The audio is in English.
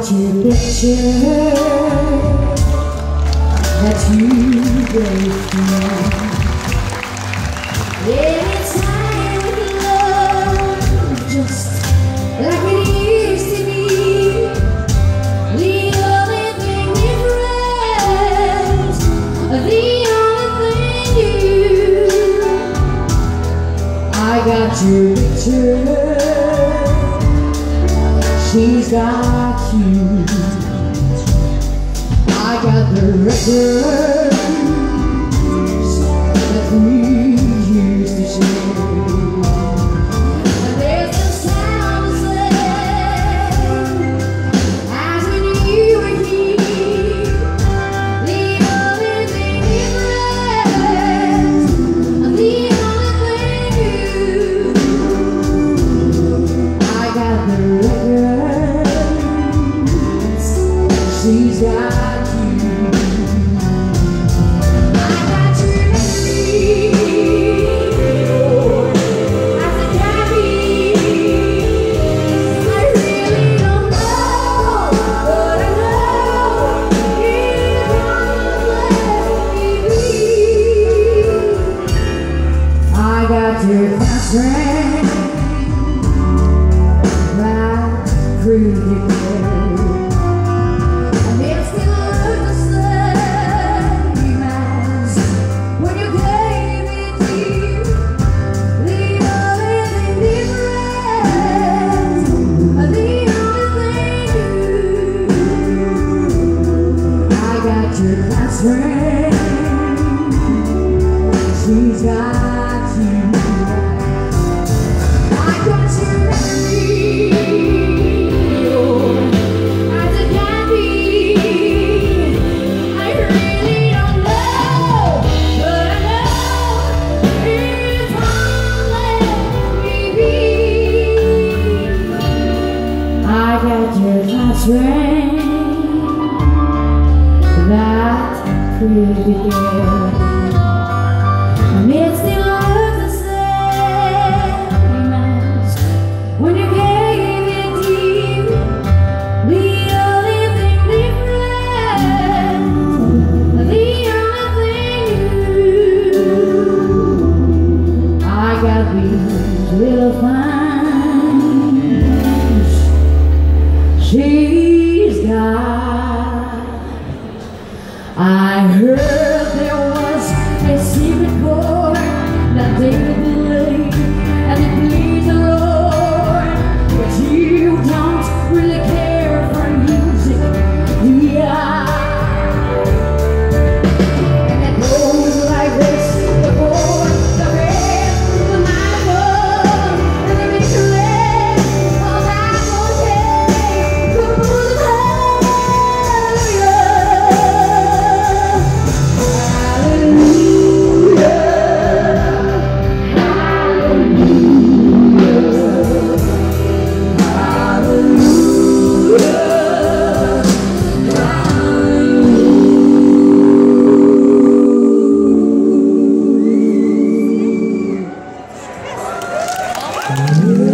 I can picture that you gave me. Every time I got your picture, she's got you. I got the records that we used to share. There's the sounds as when you were here. The only thing different, the she's got you. I got your memory. As a cabbie, I really don't know, but I know it's a problem. I got your past friend, right through your hair. She's got you. I got your memory. And it still looks the same as when you gave it to me. The only thing different, the only thing new. I got these little finds, she's got. I heard there was a secret chord that David played and it pleased the Lord. But you don't really care for music, do ya? And it goes like this: the chord, the red, the minor, and the victory, all that will take the moon and hallelujah.